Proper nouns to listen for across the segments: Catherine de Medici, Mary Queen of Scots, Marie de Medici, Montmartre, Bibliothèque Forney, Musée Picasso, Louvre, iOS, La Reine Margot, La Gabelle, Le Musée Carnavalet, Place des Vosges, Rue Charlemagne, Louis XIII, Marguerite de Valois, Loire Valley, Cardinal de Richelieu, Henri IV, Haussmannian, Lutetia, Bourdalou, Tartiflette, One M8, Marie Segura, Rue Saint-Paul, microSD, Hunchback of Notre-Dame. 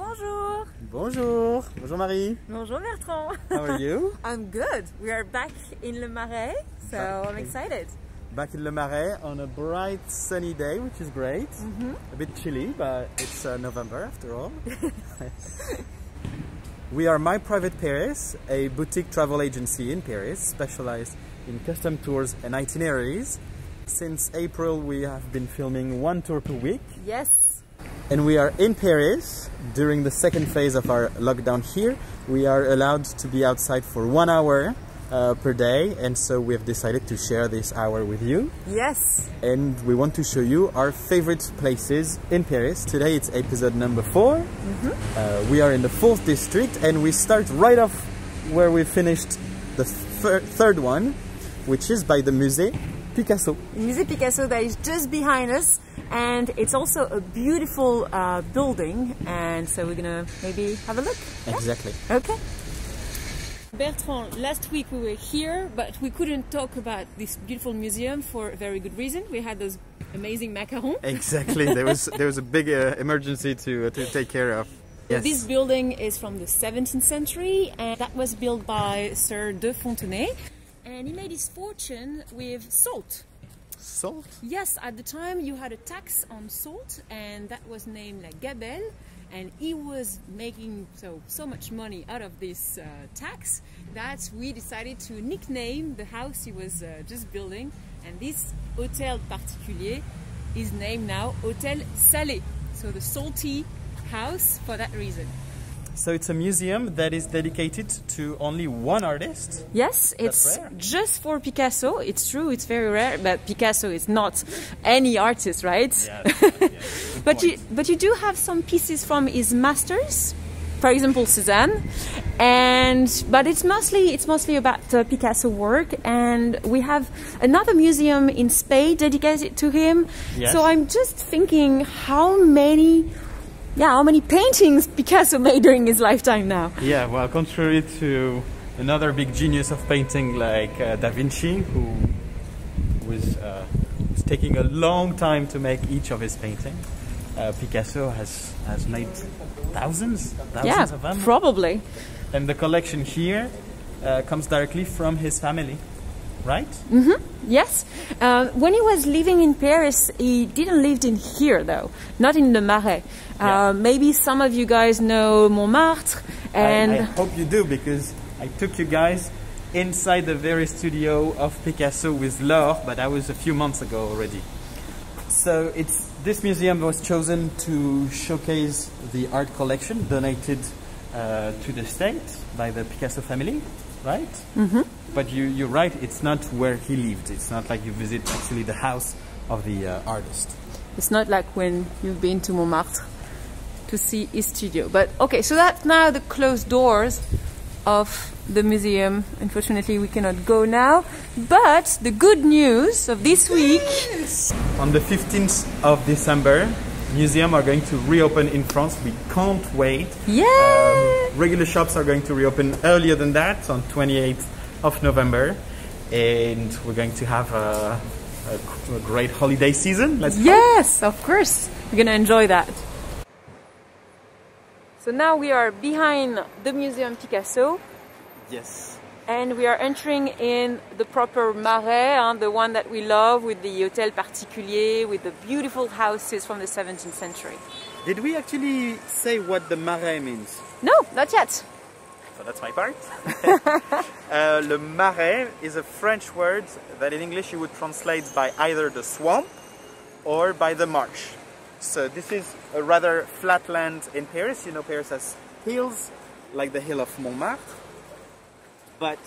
Bonjour. Bonjour. Bonjour Marie. Bonjour Bertrand. How are you? I'm good. We are back in Le Marais, so I'm excited. Back in Le Marais on a bright sunny day, which is great. A bit chilly, but it's November after all. We are My Private Paris, a boutique travel agency in Paris specialized in custom tours and itineraries. Since April we have been filming one tour per week. Yes! And we are in Paris. During the second phase of our lockdown here, we are allowed to be outside for 1 hour per day, and so we have decided to share this hour with you. Yes! And we want to show you our favorite places in Paris. Today it's episode number 4. We are in the 4th district and we start right off where we finished the third one, which is by the Musée Picasso. The Musée Picasso that is just behind us, and it's also a beautiful building, and so we're gonna maybe have a look. Exactly. Yeah? Okay. Bertrand, last week we were here, but we couldn't talk about this beautiful museum for a very good reason. We had those amazing macarons. Exactly. There was a big emergency to take care of. Yes. This building is from the 17th century, and that was built by Sir de Fontenay. And he made his fortune with salt. Salt? Yes, at the time you had a tax on salt, and that was named La Gabelle. And he was making so much money out of this tax that we decided to nickname the house he was just building. And this Hôtel Particulier is named now Hotel Salé, so the salty house for that reason. So it's a museum that is dedicated to only one artist? Yes, it's just for Picasso. It's true, it's very rare, but Picasso is not any artist, right? Yeah, yes, but you do have some pieces from his masters, for example Cézanne, but it's mostly about Picasso work, and we have another museum in Spain dedicated to him. Yes. So I'm just thinking how many paintings Picasso made during his lifetime now? Yeah, well, contrary to another big genius of painting like Da Vinci, who was taking a long time to make each of his paintings, Picasso has made thousands of them. Yeah, probably. And the collection here comes directly from his family. Right? Yes. When he was living in Paris, he didn't live in here though, not in Le Marais. Maybe some of you guys know Montmartre. And I hope you do, because I took you guys inside the very studio of Picasso with Laure, but that was a few months ago already. So this museum was chosen to showcase the art collection donated to the state by the Picasso family, right? But you're right, it's not where he lived. It's not like you visit actually the house of the artist. It's not like when you've been to Montmartre to see his studio. But okay, so that's now the closed doors of the museum. Unfortunately, we cannot go now. But the good news of this week... On the 15th of December, museums are going to reopen in France. We can't wait. Yeah. Regular shops are going to reopen earlier than that, on 28th. Of November, and we're going to have a great holiday season. Yes, of course, we're gonna enjoy that. So now we are behind the Museum Picasso. Yes. And we are entering in the proper Marais, the one that we love, with the Hôtel Particulier, with the beautiful houses from the 17th century. Did we actually say what the Marais means? No, not yet. So that's my part. Le Marais is a French word that in English you would translate by either the swamp or by the marsh. So this is a rather flat land in Paris. You know, Paris has hills, like the hill of Montmartre. But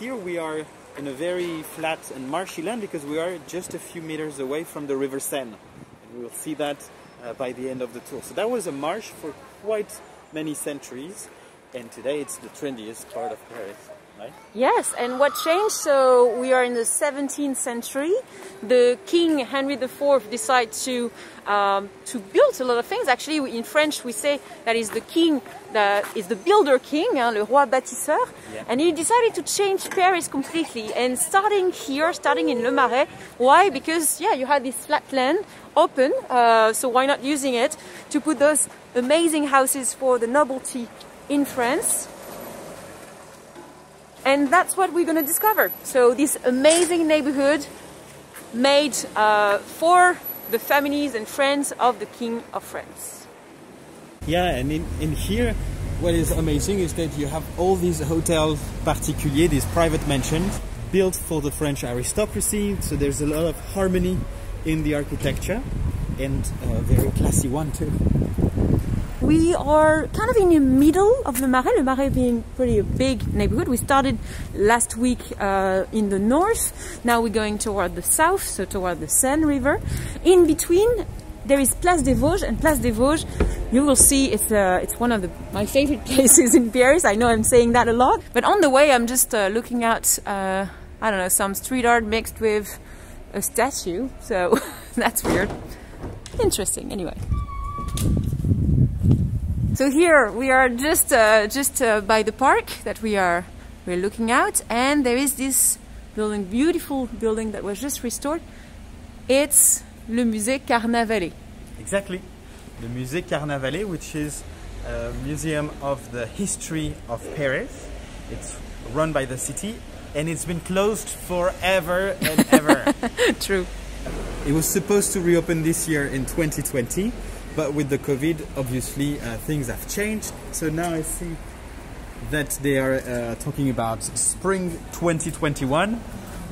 here we are in a very flat and marshy land because we are just a few meters away from the river Seine. And we will see that by the end of the tour. So that was a marsh for quite many centuries. And today it's the trendiest part of Paris. right? Yes, and what changed? So we are in the 17th century. The king, Henri IV, decided to build a lot of things. Actually, in French, we say that is the king that is the builder king, le roi bâtisseur. Yeah. And he decided to change Paris completely. And starting here, starting in Le Marais. Why? Because, yeah, you had this flat land open, so why not using it to put those amazing houses for the nobility in France? And that's what we're going to discover. So this amazing neighborhood made for the families and friends of the King of France. Yeah, and in here, what is amazing is that you have all these hotels particulier, these private mansions, built for the French aristocracy. So there's a lot of harmony in the architecture, and a very classy one too. We are kind of in the middle of Le Marais being pretty a big neighborhood. We started last week in the north, now we're going toward the south, so toward the Seine River. In between there is Place des Vosges, and Place des Vosges, you will see, it's one of my favorite places in Paris. I know I'm saying that a lot, but on the way I'm just looking at, I don't know, some street art mixed with a statue, so that's weird. Interesting, anyway. So here we are just by the park that we're looking out, and there is this building, beautiful building that was just restored. It's Le Musée Carnavalet. Exactly, the Musée Carnavalet, which is a museum of the history of Paris. It's run by the city, and it's been closed forever and ever. True. It was supposed to reopen this year in 2020, but with the COVID, obviously, things have changed. So now I see that they are talking about spring 2021,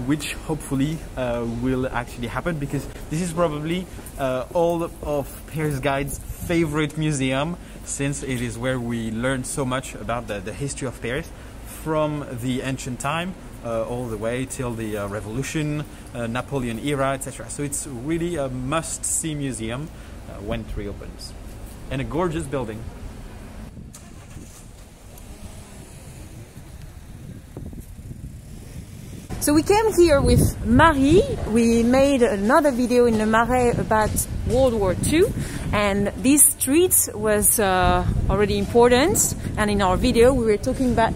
which hopefully will actually happen, because this is probably all of Paris Guide's favorite museum, since it is where we learn so much about the history of Paris, from the ancient time all the way till the Revolution, Napoleon era, etc. So it's really a must-see museum when it reopens. And a gorgeous building. So we came here with Marie. We made another video in Le Marais about World War II, and these streets was already important, and in our video we were talking about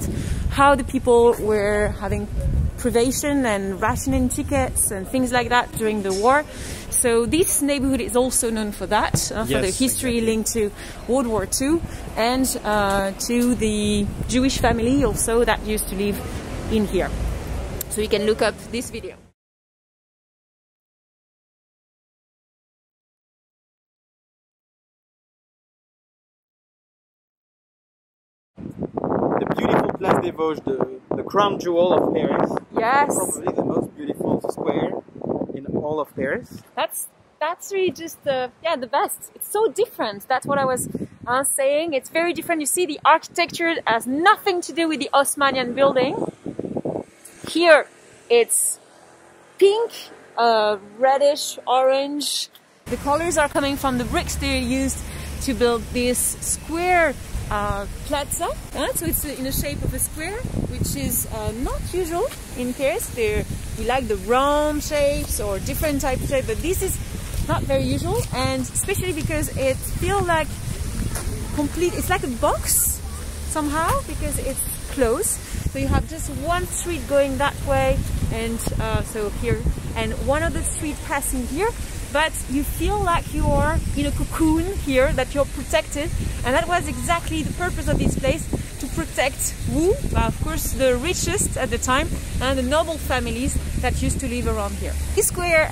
how the people were having privation and rationing tickets and things like that during the war. So this neighborhood is also known for that, for the history linked to World War II, and to the Jewish family also that used to live in here. So you can look up this video. The beautiful Place des Vosges, the crown jewel of Paris. Yes. Probably the most beautiful square in all of Paris. That's really just the best. It's so different. That's what I was saying. It's very different. You see, the architecture has nothing to do with the Haussmannian building. Here it's pink, reddish, orange. The colors are coming from the bricks they used to build this square plaza. So it's in the shape of a square, which is not usual in Paris. We like the round shapes or different type of shape, but this is not very usual, and especially because it feels like complete. It's like a box somehow, because it's close. So you have just one street going that way, and so here, and one other street passing here, but you feel like you are in a cocoon here, that you're protected, and that was exactly the purpose of this place, to protect who? Well, of course, the richest at the time, and the noble families that used to live around here. This square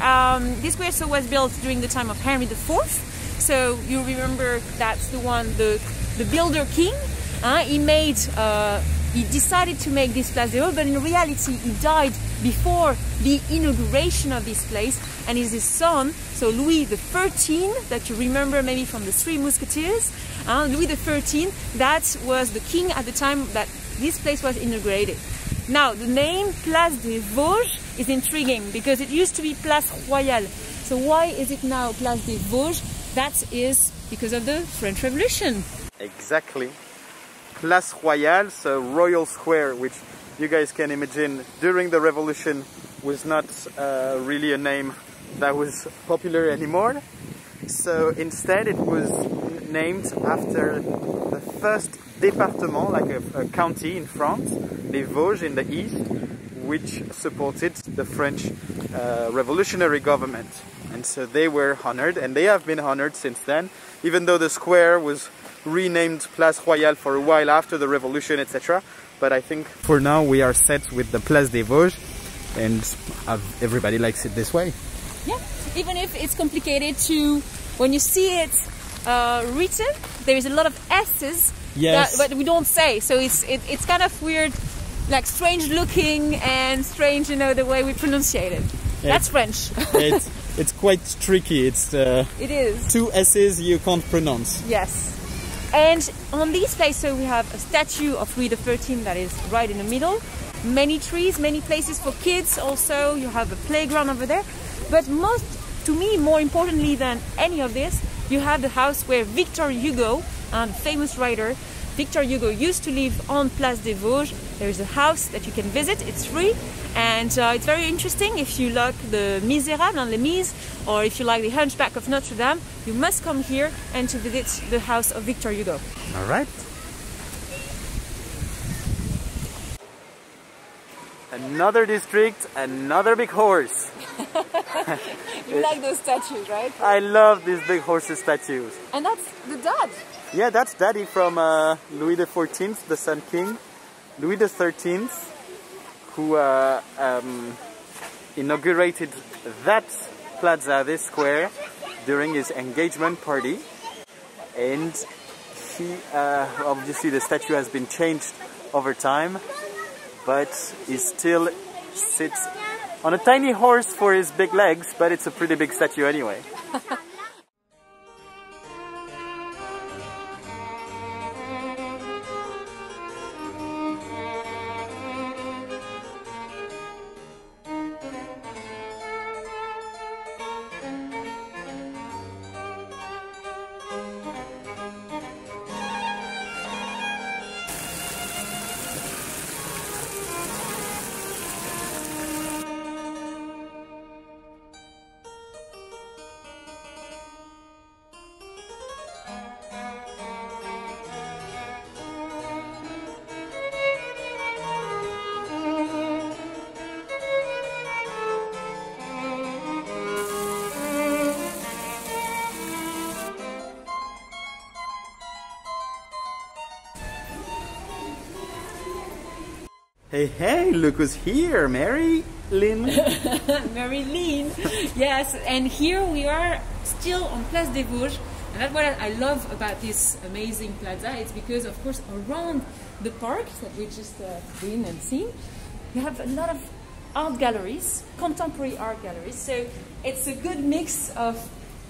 so was built during the time of Henry IV, so you remember that's the one, the builder king, he decided to make this Place des Vosges, but in reality he died before the inauguration of this place, and is his son, so Louis XIII, that you remember maybe from the Three Musketeers, Louis XIII, that was the king at the time that this place was inaugurated. Now the name Place des Vosges is intriguing, because it used to be Place Royale. So why is it now Place des Vosges? That is because of the French Revolution. Exactly. Place Royale, so Royal Square, which you guys can imagine, during the revolution was not really a name that was popular anymore. So instead it was named after the first département, like a county in France, Les Vosges in the east, which supported the French revolutionary government. And so they were honored, and they have been honored since then, even though the square was renamed Place Royale for a while after the revolution, etc. But I think for now we are set with the Place des Vosges, and everybody likes it this way. Yeah, even if it's complicated to, when you see it written, there is a lot of S's, yes, that, but we don't say, so it's kind of weird, like strange looking and strange, you know, the way we pronunciate it. That's French. It's quite tricky. It is. Two S's you can't pronounce. Yes. And on this place, so we have a statue of Louis XIII that is right in the middle. Many trees, many places for kids also. You have a playground over there. But most, to me, more importantly than any of this, you have the house where Victor Hugo, a famous writer, Victor Hugo used to live on Place des Vosges. There is a house that you can visit, it's free, and it's very interesting. If you like the Misérables and Les Mis, or if you like the Hunchback of Notre-Dame, you must come here and to visit the house of Victor Hugo. All right. Another district, another big horse. You like those statues, right? I love these big horses statues. And that's the dad. Yeah, that's Daddy from Louis XIV, the Sun King. Louis XIII, who inaugurated that plaza, this square, during his engagement party. And he, obviously the statue has been changed over time, but he still sits on a tiny horse for his big legs, but it's a pretty big statue anyway. Hey, hey, look who's here, Mary Lynn. Mary Lynn, yes, and here we are still on Place des Vosges, and that's what I love about this amazing plaza. It's because, of course, around the park that we just been and seen, you have a lot of art galleries, contemporary art galleries, so it's a good mix of,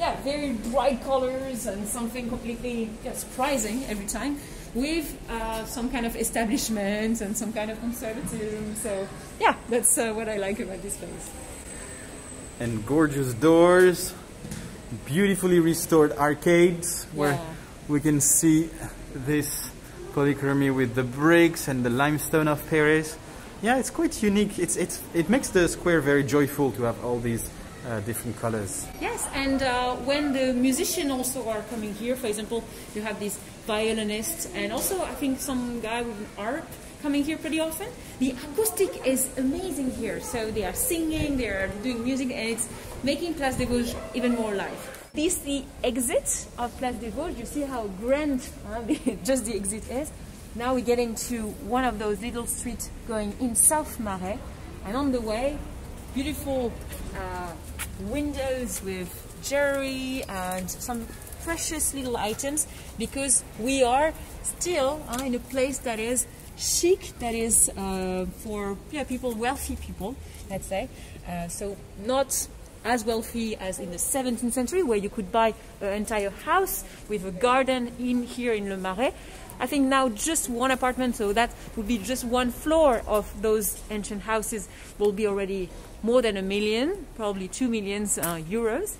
yeah, very bright colors and something completely surprising every time, with some kind of establishment and some kind of conservatism. So yeah, that's what I like about this place. And gorgeous doors, beautifully restored arcades, where we can see this polychromy with the bricks and the limestone of Paris. Yeah, it's quite unique. It makes the square very joyful to have all these different colors. Yes, and when the musicians also are coming here, for example, you have these violinists, and also I think some guy with an harp coming here pretty often. The acoustic is amazing here, so they are singing, they are doing music, and it's making Place des Vosges even more alive. This is the exit of Place des Vosges. You see how grand just the exit is. Now we're getting to one of those little streets going in South Marais, and on the way, beautiful windows with jewelry and some precious little items, because we are still in a place that is chic, that is for people, wealthy people, let's say. So not as wealthy as in the 17th century, where you could buy an entire house with a garden in here in Le Marais. I think now just one apartment, so that would be just one floor of those ancient houses, will be already more than $1 million, probably 2 million euros.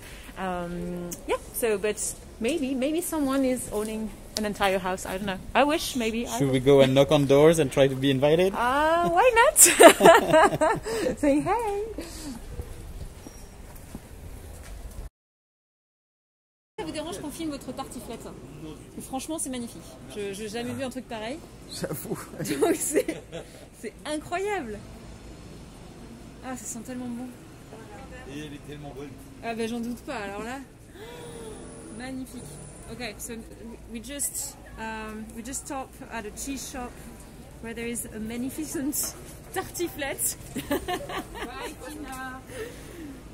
Yeah, so but maybe someone is owning an entire house. I don't know. I wish maybe. Should we go and knock on doors and try to be invited? Why not? Say hey. Ça vous dérange qu'on filme votre tartiflette? Franchement, c'est magnifique. Je n'ai jamais vu un truc pareil. J'avoue. Donc c'est incroyable. Ah, ça sent tellement bon. Et elle est tellement bonne. Ah ben j'en doute pas. Alors là, magnifique. Okay, so we just stop at a cheese shop where there is a magnificent tartiflette.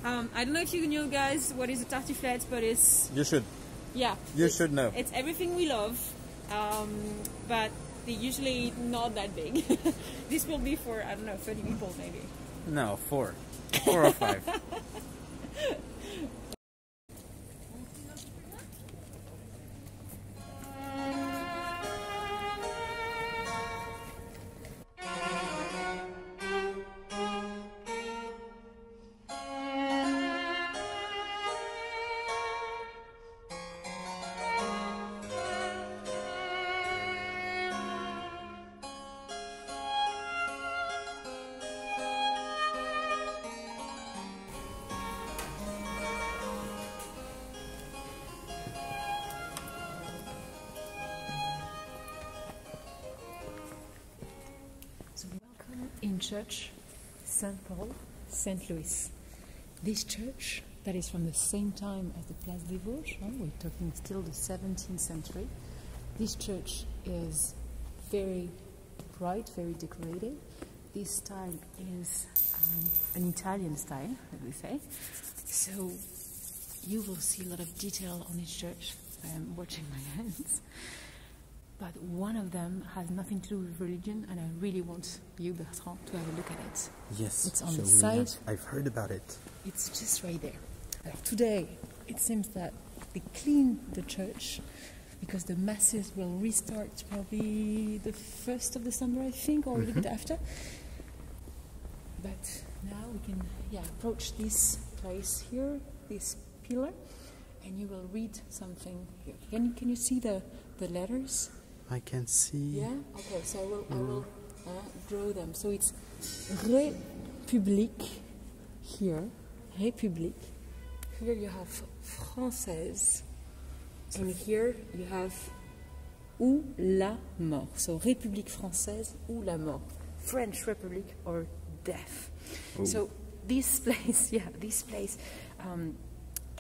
I don't know if you knew, guys, what is a tartiflette, but it's... You should. Yeah. You should know. It's everything we love, but they're usually not that big. This will be for, I don't know, 30 people maybe. No, four. 4 or 5. In Church Saint Paul Saint Louis. This church that is from the same time as the Place des Vosges, we're talking still the 17th century. This church is very bright, very decorated. This style is an Italian style, as we say. So you will see a lot of detail on this church. I am watching my hands. But one of them has nothing to do with religion, and I really want you, Bertrand, to have a look at it. Yes, it's on the side. I've heard about it. It's just right there. Today, it seems that they clean the church because the masses will restart probably the 1st of December, I think, or a little bit after. But now we can, approach this place here, this pillar, and you will read something here. Can you see the letters? I can see. Yeah. Okay. So I will draw them. So it's République here. République. Here you have Française, and here you have ou la mort. So République française ou la mort. French Republic or death. Oh. So this place,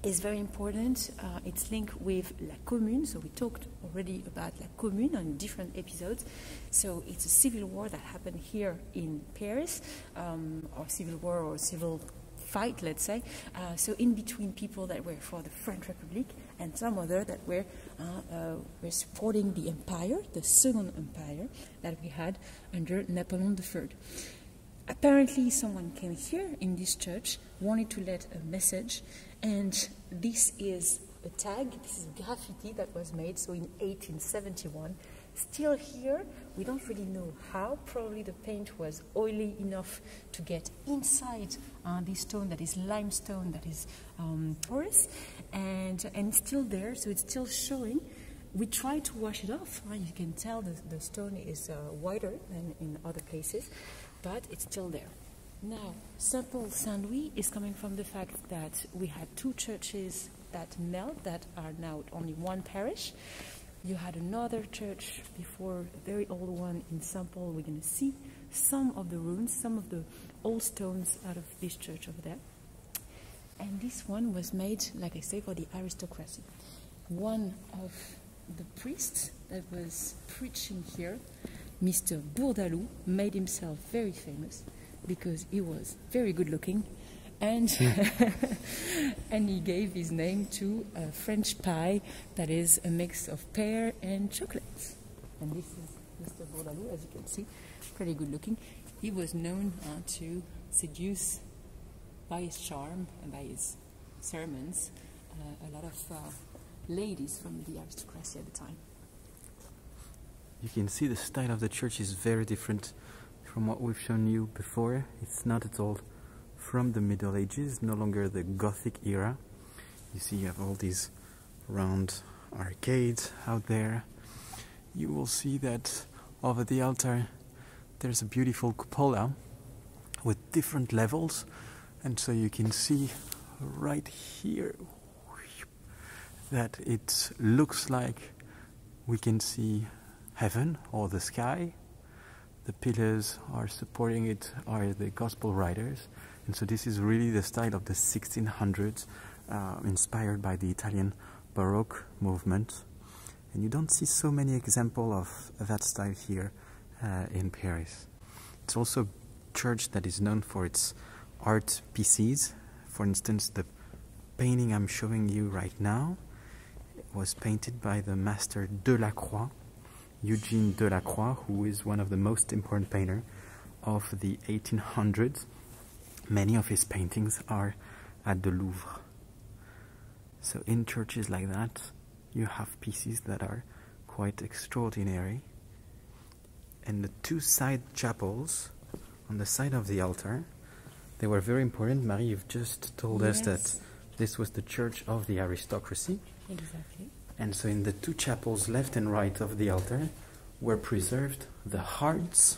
is very important. It's linked with La Commune, so we talked already about La Commune on different episodes. So it's a civil war that happened here in Paris, or civil war or civil fight, let's say. So in between people that were for the French Republic and some other that were supporting the empire, the second empire that we had under Napoleon III. Apparently someone came here in this church, wanted to let a message, and this is a tag, this is graffiti that was made, so in 1871. Still here, we don't really know how, probably the paint was oily enough to get inside this stone that is limestone, that is porous, and it's still there, so it's still showing. We try to wash it off, right? You can tell the stone is whiter than in other places, but it's still there. Now, Saint-Paul-Saint-Louis is coming from the fact that we had two churches that melt, that are now only one parish. You had another church before, a very old one in Saint-Paul. We're going to see some of the ruins, some of the old stones out of this church over there. And this one was made, like I say, for the aristocracy. One of the priests that was preaching here, Mr. Bourdalou, made himself very famous because he was very good looking, and and he gave his name to a French pie that is a mix of pear and chocolate. And this is Mr. Bourdalou, as you can see, pretty good looking. He was known to seduce by his charm and by his sermons a lot of ladies from the aristocracy at the time. You can see the style of the church is very different from what we've shown you before. It's not at all from the Middle Ages, no longer the Gothic era. You see you have all these round arcades out there, you will see that over the altar there's a beautiful cupola with different levels, and so you can see right here that it looks like we can see heaven or the sky. The pillars are supporting it are the gospel writers, and so this is really the style of the 1600s, inspired by the Italian Baroque movement. And you don't see so many examples of that style here in Paris. It's also a church that is known for its art pieces. For instance, the painting I'm showing you right now was painted by the master Delacroix, Eugene Delacroix, who is one of the most important painters of the 1800s. Many of his paintings are at the Louvre. So in churches like that, you have pieces that are quite extraordinary. And the two side chapels on the side of the altar, they were very important. Marie, you've just told us that this was the church of the aristocracy. Exactly. And so in the two chapels left and right of the altar were preserved the hearts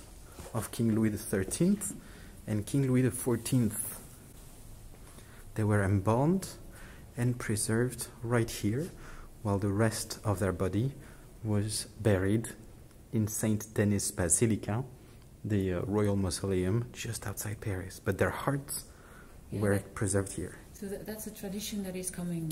of King Louis XIII and King Louis XIV. They were embalmed and preserved right here, while the rest of their body was buried in Saint Denis Basilica, the royal mausoleum just outside Paris. But their hearts were preserved here. So that's a tradition that is coming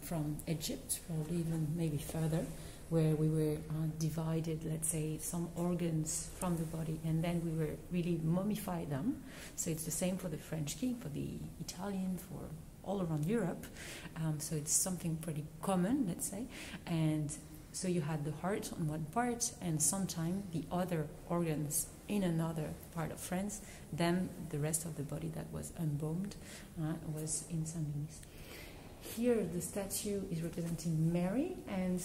from Egypt, probably even maybe further, where we were divided, let's say, some organs from the body, and then we were really mummified them. So it's the same for the French king, for the Italian, for all around Europe. So it's something pretty common, let's say. And so you had the heart on one part, and sometimes the other organs in another part of France. Then the rest of the body that was embalmed was in Saint-Denis. Here the statue is representing Mary, and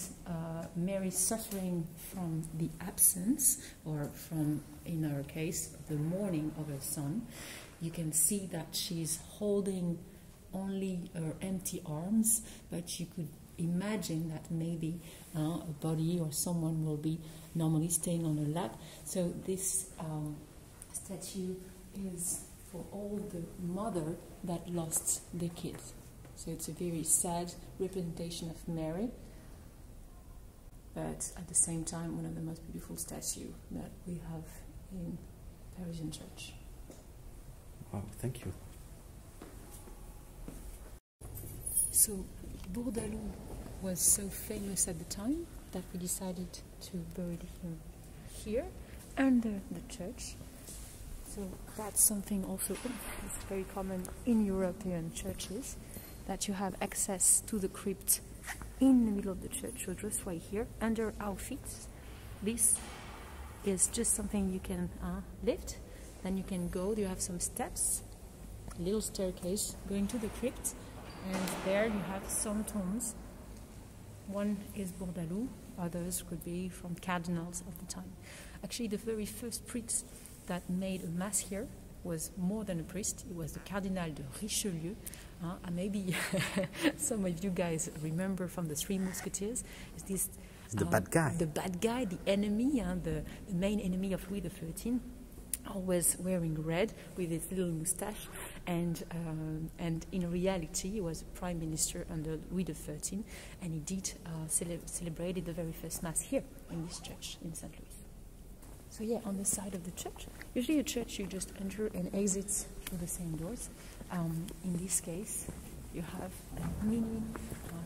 Mary suffering from the absence, or from, in our case, the mourning of her son. You can see that she's holding only her empty arms, but you could imagine that maybe a body or someone will be normally staying on her lap. So this statue is for all the mother that lost their kids. So it's a very sad representation of Mary, but at the same time one of the most beautiful statues that we have in Parisian church. Wow, thank you. So Bourdalou was so famous at the time that we decided to bury him here under the church. So that's something also that's very common in European churches, that you have access to the crypt in the middle of the church, so just right here, under our feet. This is just something you can lift, then you can go, you have some steps, little staircase going to the crypt, and there you have some tombs. One is Bourdalou, others could be from cardinals of the time. Actually, the very first priest that made a mass here was more than a priest, it was the Cardinal de Richelieu. Maybe some of you guys remember from the Three Musketeers, is this the bad guy. The bad guy, the enemy, the main enemy of Louis XIII, always wearing red with his little moustache, and in reality he was prime minister under Louis XIII, and he did celebrated the very first mass here in this church in Saint Louis. So yeah, on the side of the church. Usually a church you just enter and exit through the same doors. In this case, you have a mini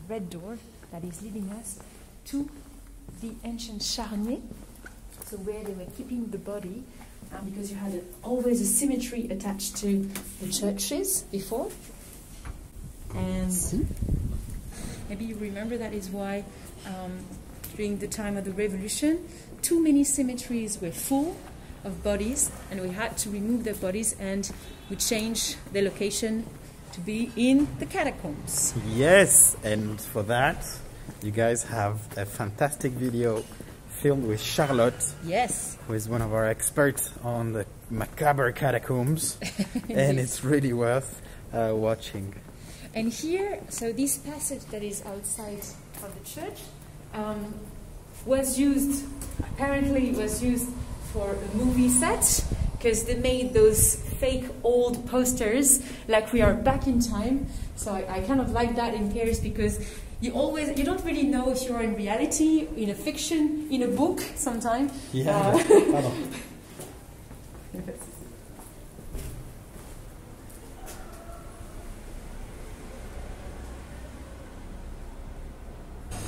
red door that is leading us to the ancient charnier, so where they were keeping the body, because you had always a symmetry attached to the churches before. And maybe you remember that is why during the time of the revolution, too many cemeteries were full of bodies, and we had to remove their bodies, and we changed their location to be in the catacombs. Yes, and for that, you guys have a fantastic video filmed with Charlotte. Yes. Who is one of our experts on the macabre catacombs, and it's really worth watching. And here, so this passage that is outside of the church, was used, apparently was used for a movie set, because they made those fake old posters, like we are back in time. So I kind of like that in Paris, because you don't really know if you're in reality, in a fiction, in a book sometimes. Yeah.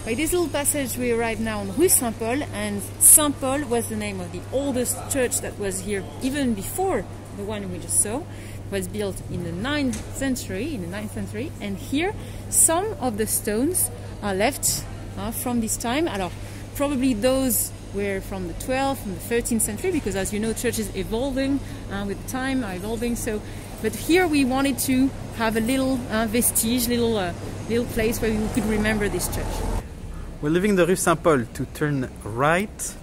By this little passage we arrive now on Rue Saint-Paul, and Saint-Paul was the name of the oldest church that was here even before the one we just saw. It was built in the 9th century, and here some of the stones are left from this time. Alors, probably those were from the 12th and the 13th century, because as you know, churches evolving with time are evolving. So, but here we wanted to have a little vestige, little place where you could remember this church. We're leaving the Rue Saint-Paul to turn right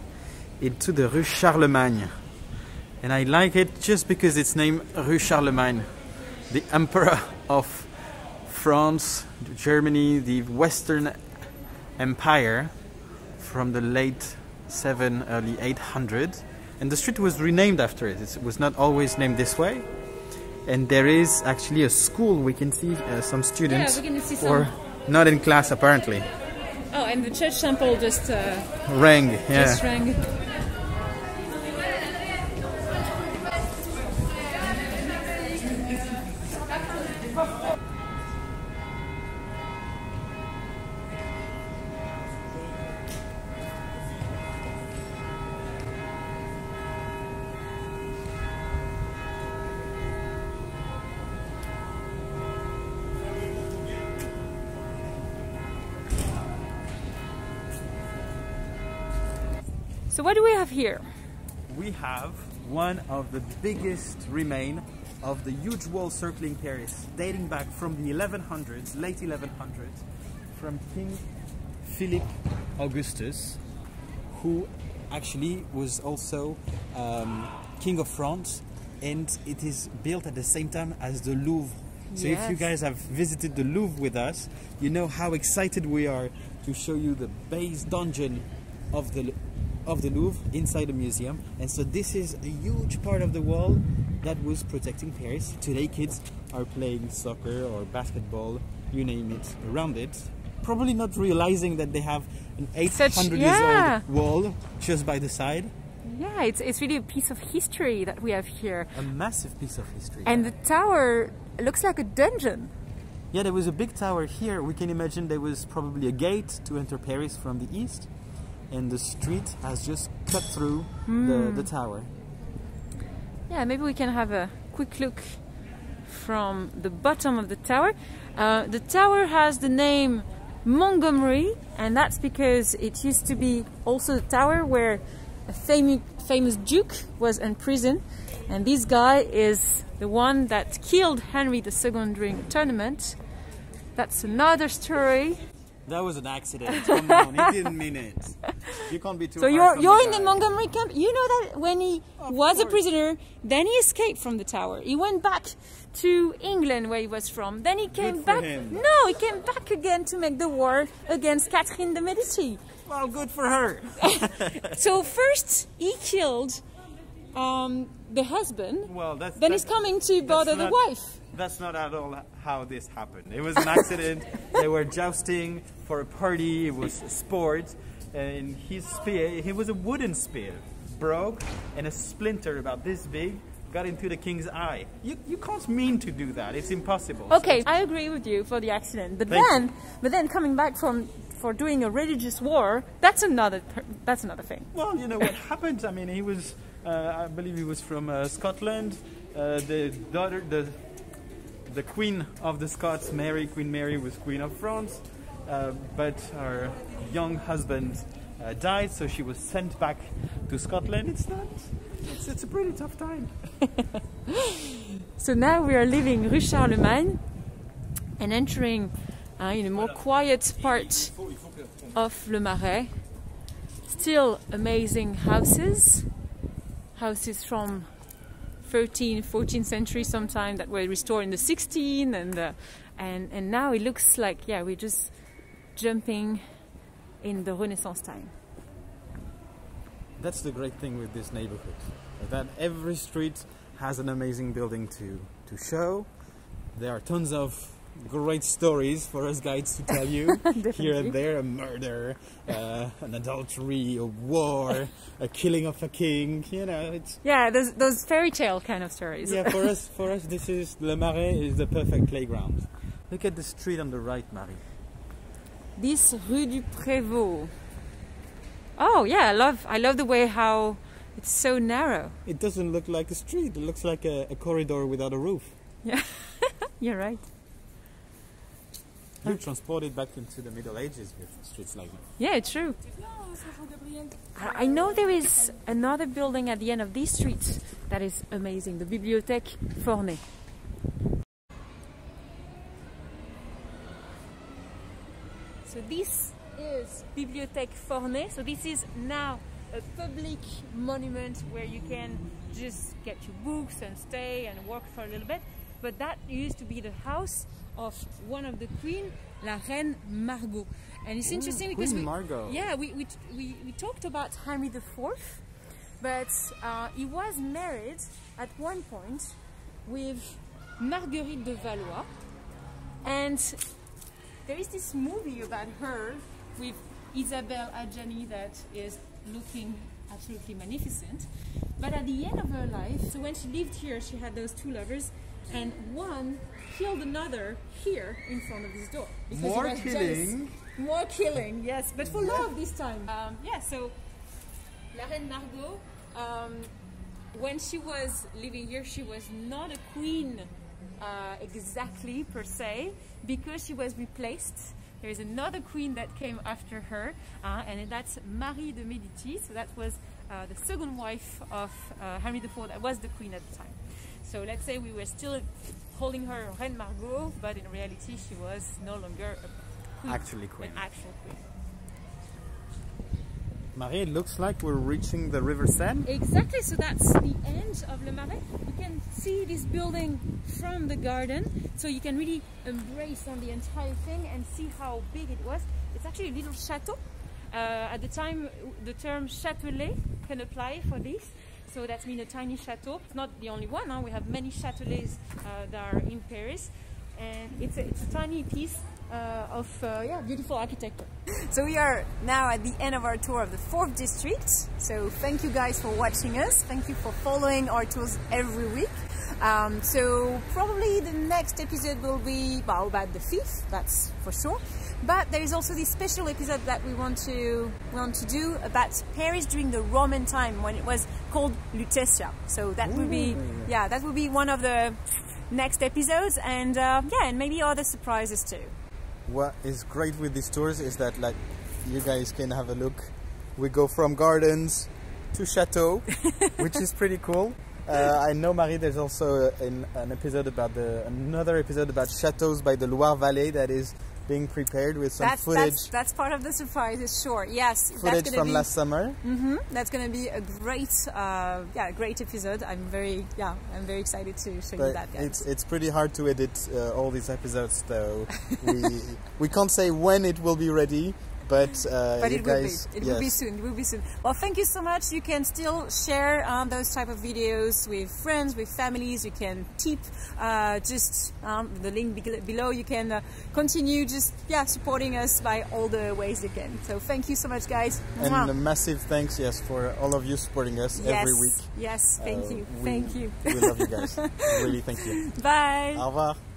into the Rue Charlemagne. And I like it just because it's named Rue Charlemagne, the emperor of France, Germany, the Western Empire from the late 7, early 800. And the street was renamed after it. It was not always named this way. And there is actually a school. We can see some students or not in class apparently. Oh, and the church temple just rang. Yeah. Just rang. So what do we have here? We have one of the biggest remains of the huge wall circling Paris, dating back from the 1100s, late 1100s, from King Philip Augustus, who actually was also King of France, and it is built at the same time as the Louvre. So yes. If you guys have visited the Louvre with us, you know how excited we are to show you the base dungeon of the Louvre inside the museum. And so this is a huge part of the wall that was protecting Paris. Today kids are playing soccer or basketball, you name it, around it, probably not realizing that they have an 800 years old wall just by the side. Yeah, it's really a piece of history that we have here. A massive piece of history. And the tower looks like a dungeon. Yeah, there was a big tower here. We can imagine there was probably a gate to enter Paris from the east, and the street has just cut through the tower. Yeah, maybe we can have a quick look from the bottom of the tower. The tower has the name Montgomery, and that's because it used to be also the tower where a famous duke was imprisoned, and this guy is the one that killed Henry II during a tournament. That's another story. That was an accident. Come on, he didn't mean it. You can't be too. So you're in the Montgomery camp. You know that when he was a prisoner, then he escaped from the tower. He went back to England where he was from. Then he came back. No, he came back again to make the war against Catherine de Medici. Well, good for her. So first he killed the husband. Well, then he's coming to bother the wife. That's not at all how this happened. It was an accident. They were jousting for a party. It was a sport, and his spear, it was a wooden spear, broke, and a splinter about this big got into the king's eye. You can't mean to do that. It's impossible. Okay, I agree with you for the accident, but then coming back for doing a religious war, that's another thing. Well, you know what happened. I mean, he was I believe he was from Scotland. The Queen of the Scots, Mary, Queen Mary, was Queen of France, but her young husband died, so she was sent back to Scotland. It's a pretty tough time. So now we are leaving Rue Charlemagne and entering in a more quiet part of Le Marais. Still amazing houses, from 13th, 14th century sometime, that were restored in the 16th, and now it looks like, yeah, we're just jumping in the Renaissance time. That's the great thing with this neighborhood, that every street has an amazing building to show. There are tons of great stories for us guides to tell you. Here and there, a murder, an adultery, a war, a killing of a king, you know. It's yeah, those fairy tale kind of stories. Yeah, for us this is Le Marais is the perfect playground. Look at the street on the right, Marie. This Rue du Prévôt. Oh yeah, I love the way how it's so narrow. It doesn't look like a street, it looks like a corridor without a roof. Yeah, you're right. You're transported back into the Middle Ages with streets like that. Yeah, true. I know there is another building at the end of this street that is amazing, the Bibliothèque Forney. So this is Bibliothèque Forney. So this is now a public monument where you can just get your books and stay and walk for a little bit. But that used to be the house of one of the queen, La Reine Margot. And it's interesting because we talked about Henri IV, but he was married at one point with Marguerite de Valois. And there is this movie about her with Isabelle Adjani that is looking absolutely magnificent. But at the end of her life, so when she lived here, she had those two lovers, and one killed another here in front of this door. More killing. More killing, yes, but for love this time. Yeah, so La Reine Margot, when she was living here, she was not a queen exactly per se, because she was replaced. There is another queen that came after her, and that's Marie de Medici. So that was the second wife of Henri IV, that was the queen at the time. So let's say we were still calling her Reine Margot, but in reality she was no longer a queen, an actual queen. Marie, it looks like we're reaching the River Seine. Exactly, so that's the end of Le Marais. You can see this building from the garden, so you can really embrace on the entire thing and see how big it was. It's actually a little chateau. At the time, the term châtelet can apply for this. So that means a tiny chateau. It's not the only one, huh? We have many châtelets that are in Paris. And it's a tiny piece of beautiful architecture. So we are now at the end of our tour of the 4th district. So thank you guys for watching us. Thank you for following our tours every week. So probably the next episode will be about the 5th, that's for sure. But there is also this special episode that we want to do about Paris during the Roman time, when it was called Lutetia. So that will be one of the next episodes, and and maybe other surprises too. What is great with these tours is that, like, you guys can have a look. We go from gardens to chateau, which is pretty cool. I know, Marie, there's also another episode about chateaus by the Loire Valley that is being prepared with some footage. That's part of the surprise, is sure. Yes, footage from last summer. Mm-hmm. That's going to be a great, great episode. I'm very excited to show you that. Guys. It's pretty hard to edit all these episodes, though. we can't say when it will be ready. But it will be soon. Well, thank you so much. You can still share those type of videos with friends, with families. You can tip the link below. You can continue supporting us by all the ways you can. So thank you so much, guys. And a massive thanks, for all of you supporting us every week. Yes, thank you. Thank you. We love you guys. Really, thank you. Bye. Au revoir.